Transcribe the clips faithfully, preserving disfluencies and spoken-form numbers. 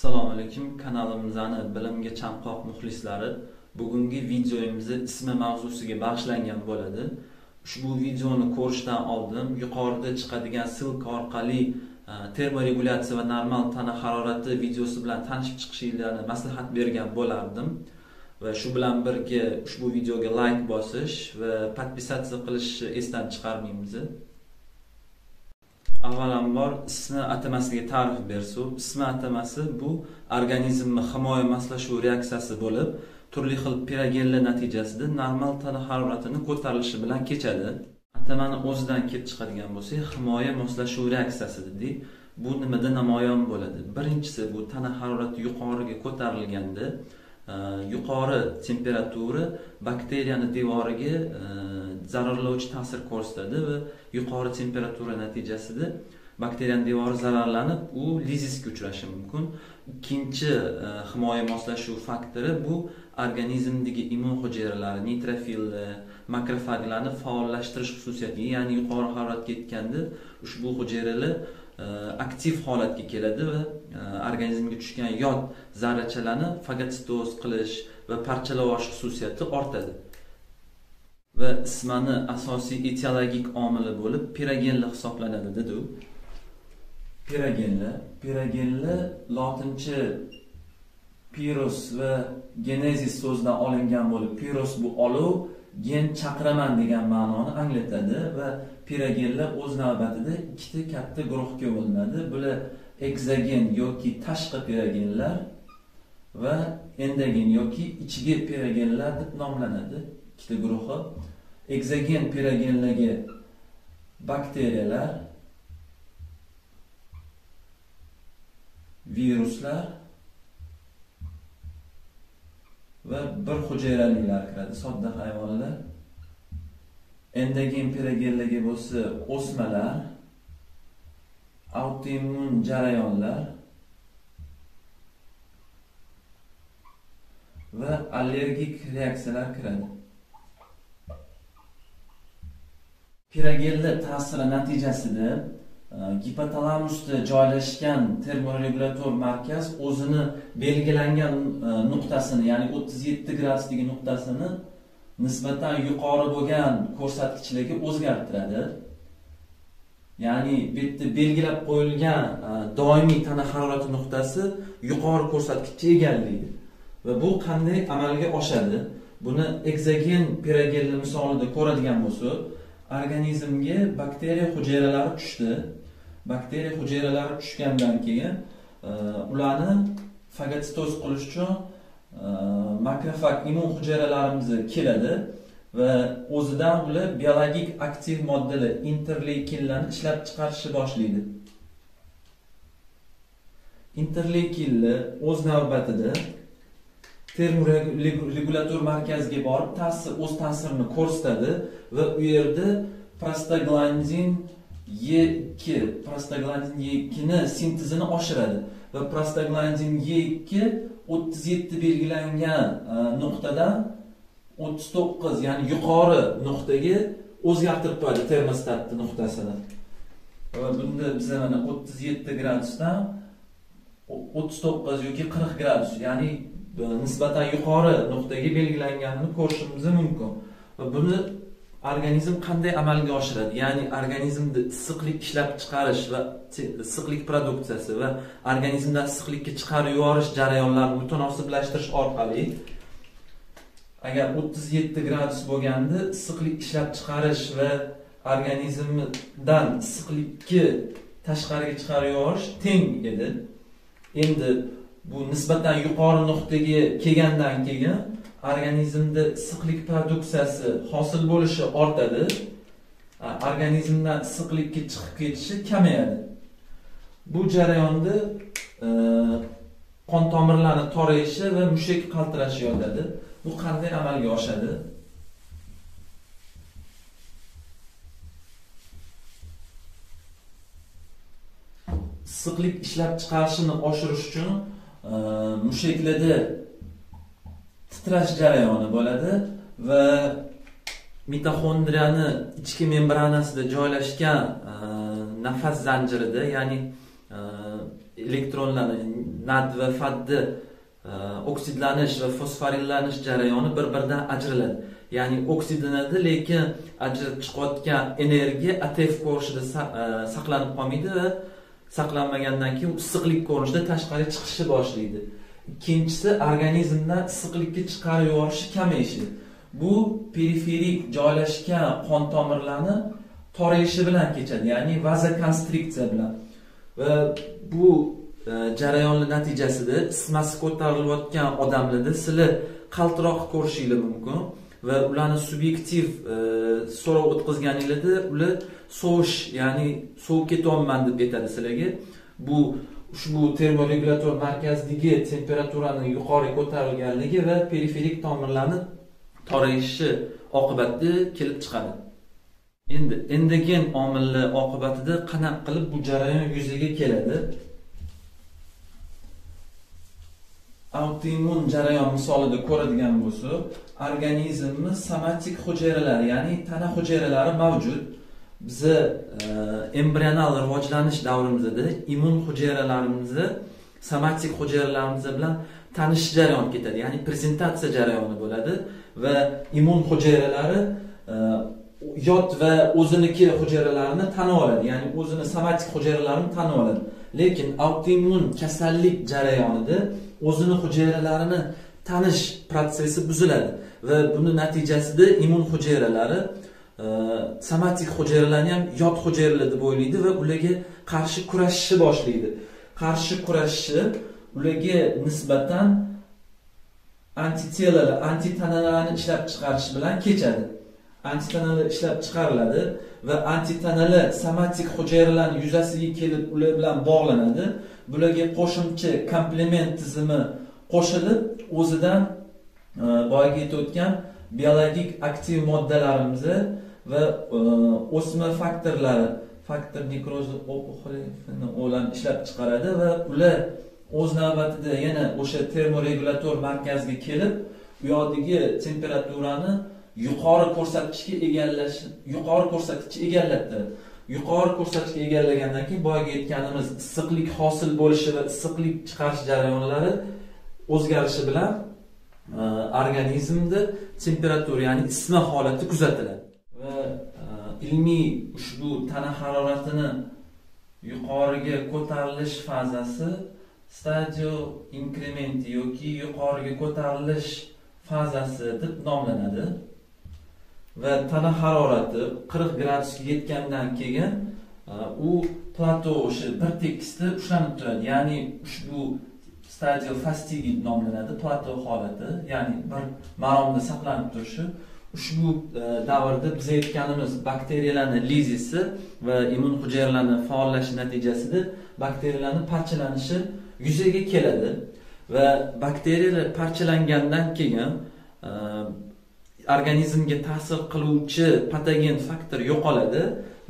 Assalomu alaykum, kanalimizning bilimga chanqoq muxlislari. Bugungi videoyimizning ismi mavzusiga bag'ishlangan bo'ladi. Ushbu videoni ko'rishdan oldin yuqorida chiqadigan silka orqali termoregulyatsiya va normal tana harorati videosi bilan tanishib chiqishingizni maslahat bergan bo'lardim. Va shu bilan birga ushbu videoga like bosish va podpisatsiya qilishni esdan chiqarmaymiz. Avvalambor isitma atamasiga ta'rif bersak, isitma atamasi bu organizmni himoya moslashuv reaksiyasi bo'lib, turli xil pirogenlar natijasida normal tana haroratining ko'tarilishi bilan kechadi. Atamani o'zidan kelib chiqadigan bo'lsak, himoya moslashuv reaksiyasi dedik. Bu nimada namoyon bo'ladi? Birinchisi, bu tana harorati yuqoriga ko'tarilganda yuqori temperatura bakteriyani devoriga zararlovchi ta'sir ko'rsatadi va yuqori temperatura natijasida bakteriyaning devori zararlanib, u lizisga uchrashi mumkin. Ikkinchi himoya moslashuv faktori bu organizmdagi immun hujayralari, nitrofillar, makrofaglarni faollashtirish xususiyati, ya'ni yuqori haroratga yetganda ushbu hujayralar aktiv holatga keladi va organizmga tushgan yod zarrachalarni fagotitoz qilish va parchalavash xususiyati ortadi. Va isitmani asosiy etiologik omili bo'lib pirogenlar hisoblanadi dedi. Pirogenlar, pirogenlar lotincha piros va genezis so'zidan olingan bo'lib, piros bu olov, gen chaqiraman degan ma'noni anglatadi va pirogenlar o'z navbatida ikkita katta guruhga bo'linadi. Bular ekzogen yoki tashqi pirogenlar va endogen yoki ichki pirogenlar deb nomlanadi. Ikkita guruhi. Ekzogen pirogenlarga bakteriyalar, viruslar va bir hujayralilar kiradi, sodda hayvonlar. Endogen pirogenlarga bo'lsa o'smalar, autoimmun jarayonlar va allergik reaksiyalar kiradi. Pirogenlar ta'siri natijasida gipotalamusda joylashgan termoregulator markaz o'zini belgilangan nuqtasini, ya'ni o'ttiz yetti gradusdagi nuqtasini nisbatan yuqori bo'lgan ko'rsatkichlarga o'zgartiradi. Ya'ni bu yerda belgilab qo'yilgan doimiy tana harorati nuqtasi yuqori ko'rsatkichga egallaydi va bu qanday amalga oshadi? Buni ekzogen pirogenlar misolida ko'radigan bo'lsak, organizmga bakteriya hujayralari tushdi. Bakteriya hujayralari tushgandan keyin ularni fagotitoz qilish uchun makrofag immun hujayralarimiz keladi ve o'zidan ular biologik aktiv moddalar interleykinlarni ishlab chiqarishni boshlaydi. Interleykinlar o'z navbatida termoregulyator markaziga borib ta'sir o'z ta'sirini ko'rsatadi ve u yerda prostoglandin E ikki, prostoglandin E ikki ni sintezini oshiradi ve prostoglandin E ikki o'ttiz yetti belgilangan nuqtadan o'ttiz to'qqiz, ya'ni yuqori nuqtaga o'zgartirib qo'yadi termostatni nuqtasini. Va bunda biz mana o'ttiz yetti gradusdan o'ttiz to'qqiz yoki qirq gradus, ya'ni nisbatan yuqori nuqtaga belgilanganini ko'rishimiz mumkin. Va buni organizm qanday amalga oshiradi? Ya'ni organizmda issiqlik ishlab chiqarish va issiqlik produksiyasi va organizmdan issiqlikka chiqarib yuborish jarayonlarini mutonosiblashtirish orqali, agar o'ttiz yetti gradus bo'lganda issiqlik ishlab chiqarish va organizmdan issiqlikni tashqariga chiqarib yuborish teng edi. Endi bu nisbatan yuqori nuqtaga kelgandan keyin organizmda issiqlik produksiyasi hosil bo'lishi ortadi, organizmdan issiqlikka chiqib ketishi kamayadi. Bu jarayonda qon tomirlari torayishi va mushak qaltirashi yotadi. Bu qanday amalga oshadi? Issiqlik ishlab chiqarishini oshirish uchun mushaklarda titrash jarayoni bo'ladi va mitoxondriyani ichki membranasida joylashgan nafas zanjirida, ya'ni elektronlarni nad va fadni oksidlanish ve fosforilanish jarayoni bir-biridan ajraladi. Ya'ni oksidlanadi, lekin ajralib chiqayotgan energiya A T F ko'rinishida saqlanib qolmaydi va saqlanmagandan keyin issiqlik ko'rinishida tashqari chiqishni boshlaydi. Ikkinchisi, organizmdan issiqlikni chiqarib yuborishi kamayishi. Bu periferik joylashgan qon tomirlarni torayishi bilan kechadi, ya'ni vazokonstriksiya bilan. Va bu jarayonli natijasida isitmasi ko'tarilayotgan odamlarda sizlar qaltiroq ko'rishingiz mumkin va ularni subyektiv so'rov o'tkazganingizda ular sovish, ya'ni sovib ketyapman deb aytadi sizlarga. Bu ushbu termoregulyator markazidagi temperaturaning yuqori ko'tarilganligi va periferik tomirlarni torayishi oqibatida kelib chiqadi. Endi endogen omillar oqibatida qanaqa qilib bu jarayon yuzaga keladi? Autoimmun jarayon misolida ko'radigan bo'lsa, organizmning somatik hujayralari, ya'ni tana hujayralari mavjud. Bizi e, embrional rivojlanish davrimizda immun hujayralarimizni somatik hujayralarimiz bilan tanishish jarayoni ketadi, ya'ni prezentatsiya jarayoni bo'ladi va immun hujayralari e, yot va o'ziniki hujayralarini tan oladi, ya'ni o'zini somatik hujayralarini tan oladi. Lekin autoimmun kasallik jarayonida o'zini hujayralarini tanish protsessi buziladi ve bunun natijasida immun hujayralari e, somatik hujayralarni ham yot hujayralar deb o'ylaydi ve ularga qarshi kurashishni boshlaydi. Qarshi kurashishni ularga nisbatan antitelalar, antitanalarni ishlab chiqarish bilan kechadi. Antitanalar ishlab chiqariladi ve antitanalar somatik hujayralarni yuzasiga kelib ular bilan bog'lanadi. Bularga qo'shimcha komplement tizimi qo'shilib o'zidan e, boyagi aytayotgan biologik aktiv moddalarimizni va e, o'sma faktorlari, faktor nekrozi o'pqorini o'lan ishlab chiqaradi va ular o'z navbatida yana o'sha termoregulyator markaziga kelib u yerdagi temperaturani yuqori ko'rsatkichga egallash, yuqori ko'rsatkichni egallatadi. Yuqori ko'rsatkichga egallagandan keyin boyaga aytganimiz issiqlik hosil bo'lishi va issiqlik chiqarish jarayonlari o'zgarishi bilan e, organizmda temperatura, ya'ni isitma holati kuzatiladi. Va e, ilmiy ushbu tana haroratini yuqoriga ko'tarilish fazasi stadio inkrementi yoki yuqoriga ko'tarilish fazasi deb nomlanadi. Ve tana harorati qirq gradusga yetgandan keyin u plato o'sha bir tekisda ushlanib turadi. Ya'ni ushbu stadio fastigi nomlanadi, plato holati, ya'ni bir maromda saqlanib turishi. Ushbu davrda biz aytganimiz bakteriyalarning lizisi va immun hujayralarning faollashi natijasida bakteriyalarning parchalanishi yuzaga keladi va bakteriyalar parchalangandan keyin organizmga ta'sir qiluvchi patogen faktor yo'qoladi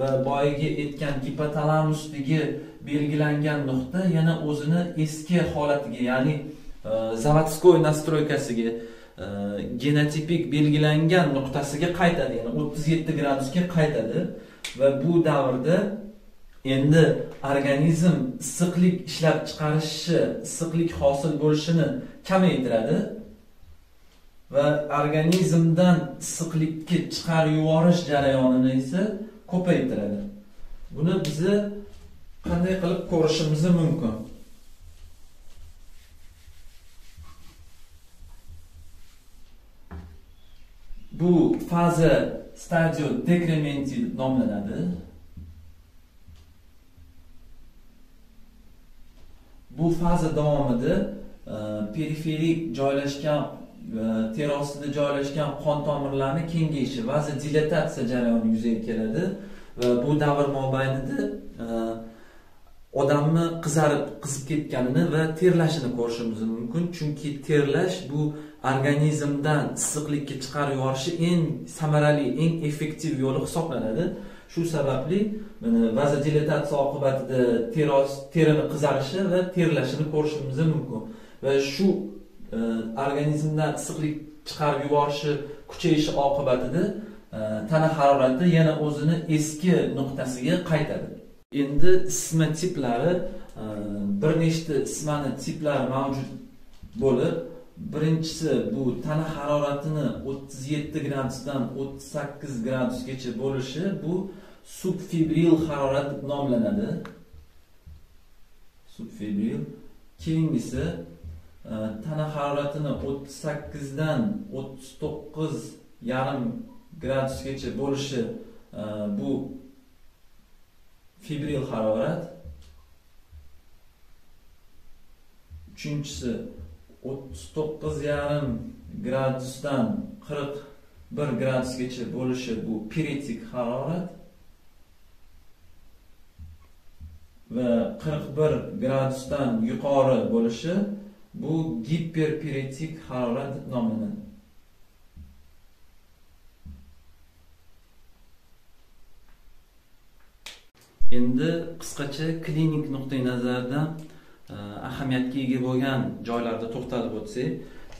va boyaga aytgan gipotalamusdagi belgilangan nuqta yana o'zini eski holatiga, ya'ni zavodskoy nastroykasiga, genotipik belgilangan nuqtasiga qaytadi, ya'ni o'ttiz yetti gradusga qaytadi va bu davrda endi organizm issiqlik ishlab chiqarishi, issiqlik hosil bo'lishini kamaytiradi. Ve organizmdan issiqlikni chiqarib yuborish jarayonini esa ko'paytiradi. Buni bizi qanday qilib ko'rishimiz mumkin? Bu faza stadio decrementi deb nomlanadi. Bu faza davomida periferik joylashgan teri ostida joylashgan qon tomirlarini kengayishi, vazodilatatsiya jarayoni yuzaga keladi va bu davr mobaynida odamni qizarib, qizib ketganini va terlashini ko'rishimiz mumkin. Chunki terlash bu organizmdan issiqlikni chiqarib yuborishi eng samarali, eng effektiv yo'li hisoblanadi. Shu sababli vazodilatatsiya oqibatida terini qizarishi va terlashini ko'rishimiz mumkin va shu organizmdan issiqlik chiqarib yuborishi kuchayishi oqibatida tana harorati yana o'zini eski nuqtasiga qaytadi. Endi isitma tiplari bir nechta ismani tiplar mavjud bo'lib, birinchisi bu tana haroratini o'ttiz yetti gradusdan o'ttiz sakkiz gradusgacha bo'lishi, bu subfebril harorat deb nomlanadi. Subfebril. Keyingisi tana haroratini o'ttiz sakkiz dan o'ttiz to'qqiz yarim gradusgacha bo'lishi, bu febril harorat. Üçüncüsü o'ttiz to'qqiz yarim gradusdan qirq bir gradusgacha bo'lishi, bu piretik harorat. Ve qirq bir gradusdan yuqori bo'lishi, bu giperpiretik harorat deb nomlanadi. Endi qisqacha klinik nuqtai nazardan ahamiyatga ega bo'lgan joylarda to'xtalib o'tsak,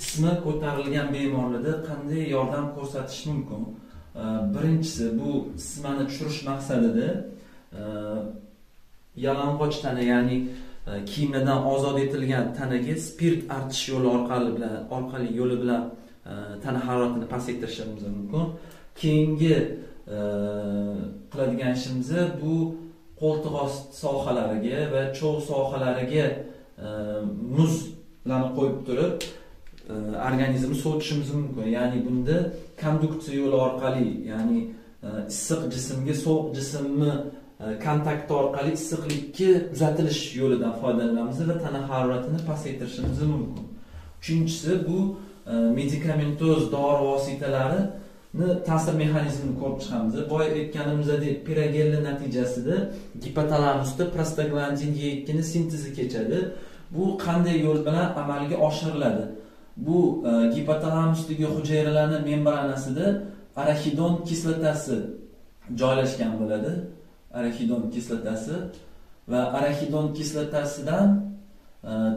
ismi ko'tarilgan bemorlarda qanday yordam ko'rsatish mumkin? Birinchisi, bu ismani tushirish maqsadida yalang'och tana, ya'ni kiyimlardan ozod etilgan tanaga spirt artish yo'li orqali bilan orqali yo'li bilan tana haroratini pasaytirishimiz mumkin. Keyingi qiladigan ishimiz bu qo'ltiq osti sohalariga va cho'g' sohalariga muzlarni qo'yib turib, organizmni sovutishimiz mumkin. Ya'ni bunda konduksiya yo'li orqali, ya'ni issiq jismga sovuq jismni kontakti orqali issiqlikka uzatilish yo'lidan foydalanamiz va tana haroratini pasaytirishimiz mumkin. Uchinchisi, bu medikamentoz dori vositalari ta'sir mexanizmini ko'rib chiqamiz. Boya aytganimizdek, pirogenlar natijasida gipotalamusda prostaglandin E ikki ni sintezi kechadi. Bu qanday yo'l bilan amalga oshiriladi? Bu gipotalamusdagi hujayralarning membranasida arachidon kislotasi joylashgan bo'ladi. Arachidon kislotasi va arachidon kislotasidan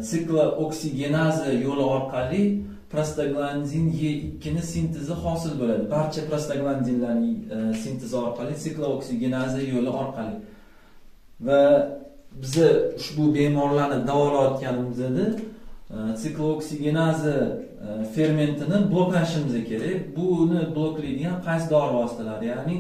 siklooksigenaza yo'li orqali prostaglandin E ikki ni sintezi hosil bo'ladi. Barcha prostaglandinlarning e, sintezi orqali siklooksigenaza yo'li orqali. Va biz ushbu bemorlarni davolayotganimizda e, siklooksigenaza e, fermentini bloklashimiz kerak. Buni bloklaydigan qaysi dori vositalari? Ya'ni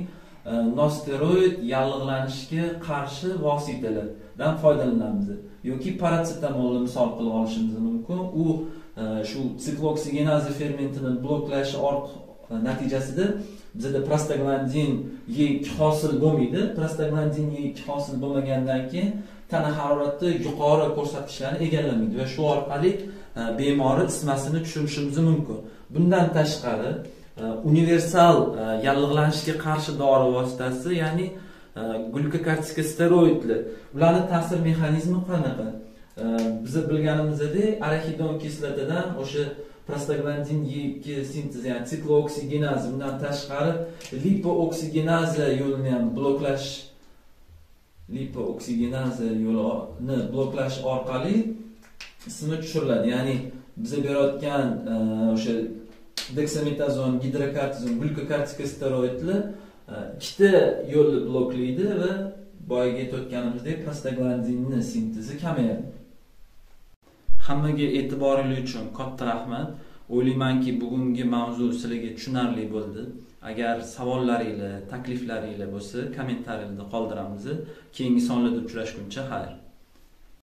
e, nosteroid yallig'lanishga qarshi vositalardan foydalanamiz yoki parasetamolni misol qilib olishimiz mumkin. U shu siklooksigenaza fermentini bloklashi natijasida bizda prostaglandin E ikki hosil bo'lmaydi. Prostaglandin E ikki hosil bo'lmagandan keyin tana haroratni yuqori ko'rsatkichlarni egallamaydi va shu orqali bemorni ismasini tushunishimiz mumkin. Bundan tashqari, universal yallig'lanishga qarshi dori vositasi, ya'ni glyukokortikosteroidlar, ularning ta'sir mexanizmi qanaqa? Biz bilganimizdek, arachidon kislotadan o'sha prostaglandin E ikki sintezi, ya'ni siklooksigenaz, bundan tashqari lipooksigenaza yo'lini ham bloklash, lipooksigenaza yo'lini bloklash orqali ismi tushiriladi. Ya'ni biz berayotgan o'sha deksametazon, gidrokortizon, glyukokortikosteroidlar ikkita yo'lni bloklaydi va boyaga aytayotganimizdek, prostaglandinni sintezi kamayadi. Hammaga e'tiboringiz uchun katta rahmat. O'ylaymanki, bugungi mavzu sizlarga tushunarli bo'ldi. Agar savollaringiz, takliflaringiz bo'lsa, kommentariyalarda qoldiramiz. Keyingi sonlarda uchrashguncha xayr.